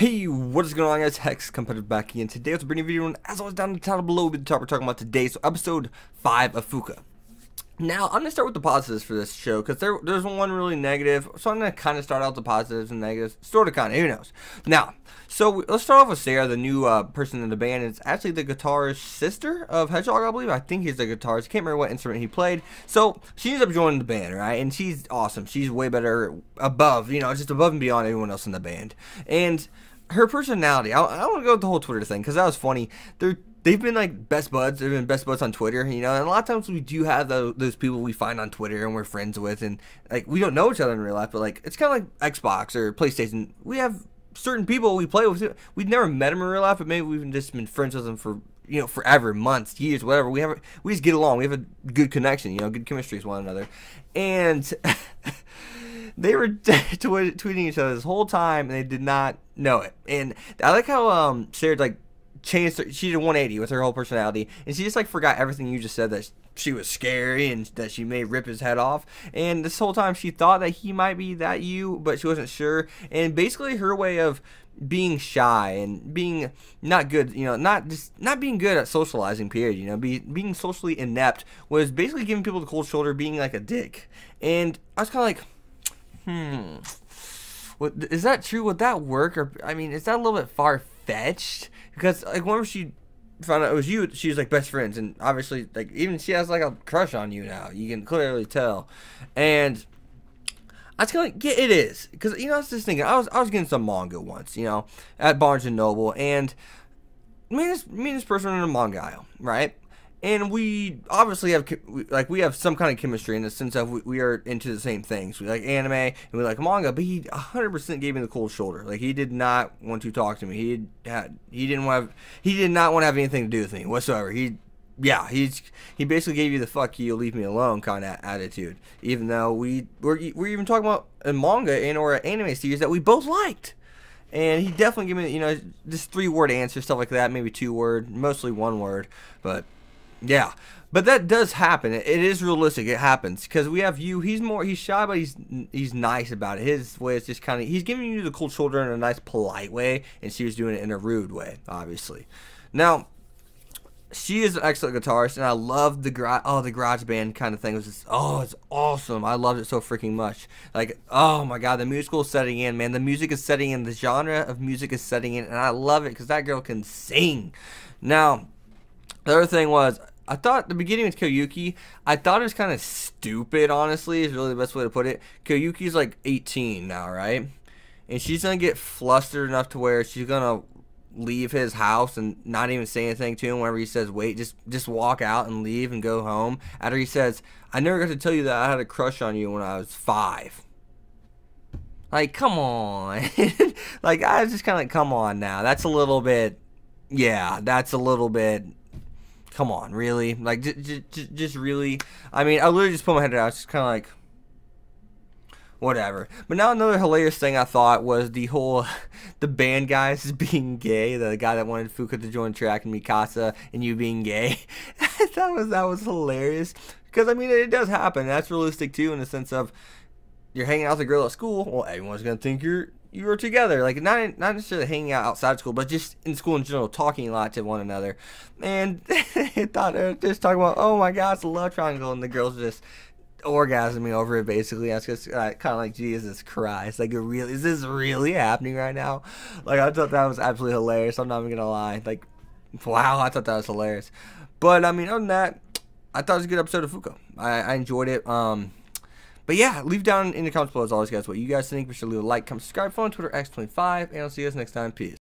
Hey, what is going on, guys? Hex Competitive back again. Today with a brand new video, and as always, down in the title below, we're talking about today. So, episode 5 of Fuuka. Now, I'm gonna start with the positives for this show because there's one really negative. So I'm gonna kind of start out the positives and negatives, sort of, kind of. Who knows? Now, so let's start off with Sarah, the new person in the band. It's actually the guitarist's sister of Hedgehog, I believe. I think he's the guitarist. I can't remember what instrument he played. So she ends up joining the band, right? And she's awesome. She's way better, above, you know, just above and beyond everyone else in the band. And her personality, I want to go with the whole Twitter thing because that was funny. They've been like best buds. They've been best buds on Twitter, you know. And a lot of times we do have those people we find on Twitter and we're friends with, and like we don't know each other in real life, but like it's kind of like Xbox or PlayStation. We have certain people we play with. We've never met them in real life, but maybe we've just been friends with them for, you know, forever, months, years, whatever. We just get along. We have a good connection, you know, good chemistry with one another, and. They were tweeting each other this whole time, and they did not know it. And I like how Sarah like changed. She did a 180 with her whole personality, and she just like forgot everything you just said, that she was scary and that she may rip his head off. And this whole time, she thought that he might be that you, but she wasn't sure. And basically, her way of being shy and being not good, you know, not being good at socializing, period, you know, being socially inept, was basically giving people the cold shoulder, being like a dick. And I was kind of like. What, is that true? Would that work? Or I mean, is that a little bit far-fetched? Because like whenever she found out it was you, she was like best friends, and obviously like even she has like a crush on you now. You can clearly tell. And I was kind of like, yeah, it is, because you know I was just thinking I was getting some manga once, you know, at Barnes and Noble, and me and this person were in a manga aisle, right? And we obviously have, like, we have some kind of chemistry in the sense of we are into the same things. We like anime and we like manga, but he 100% gave me the cold shoulder. Like, he did not want to talk to me. He did not want to have anything to do with me whatsoever. He basically gave you the fuck you, leave me alone kind of attitude. Even though we're even talking about a manga and or an anime series that we both liked. And he definitely gave me, you know, just 3-word answers, stuff like that, maybe 2-word, mostly 1-word, but. Yeah, but that does happen. It is realistic. It happens because we have you. He's shy, but he's nice about it. His way is just kind of, he's giving you the cold shoulder in a nice, polite way, and she was doing it in a rude way, obviously. Now, she is an excellent guitarist, and I love the garage band kind of thing. It was just, oh, it's awesome. I loved it so freaking much. Like, oh my god, the musical is setting in, man. The music is setting in. The genre of music is setting in, and I love it because that girl can sing. Now, the other thing was, I thought the beginning with Koyuki, I thought it was kind of stupid, honestly, is really the best way to put it. Koyuki's like 18 now, right? And she's going to get flustered enough to where she's going to leave his house and not even say anything to him whenever he says, wait, just walk out and leave and go home. After he says, I never got to tell you that I had a crush on you when I was 5. Like, come on. Like, I was just kind of like, come on now. That's a little bit, yeah, that's a little bit... Come on, really? Like, just really? I mean, I literally just put my head out. It's just kind of like, whatever. But now another hilarious thing I thought was the band guys being gay. The guy that wanted Fuuka to join track and Mikasa and you being gay. that was hilarious. Because, I mean, it does happen. That's realistic, too, in the sense of you're hanging out with a girl at school. Well, everyone's going to think you were together, like not necessarily hanging out outside school, but just in school in general, talking a lot to one another. And I thought they were just talking about, oh my god, it's a love triangle, and the girls just orgasming over it. Basically, I was just kind of like, Jesus Christ, like, is this really happening right now? Like, I thought that was absolutely hilarious. I'm not even gonna lie. Like, wow, I thought that was hilarious. But I mean, other than that, I thought it was a good episode of Fuuka. I enjoyed it. But yeah, leave down in the comments below as always, guys, what you guys think. Be sure to leave a like, comment, subscribe, follow on Twitter, Hexx25, and I'll see you guys next time. Peace.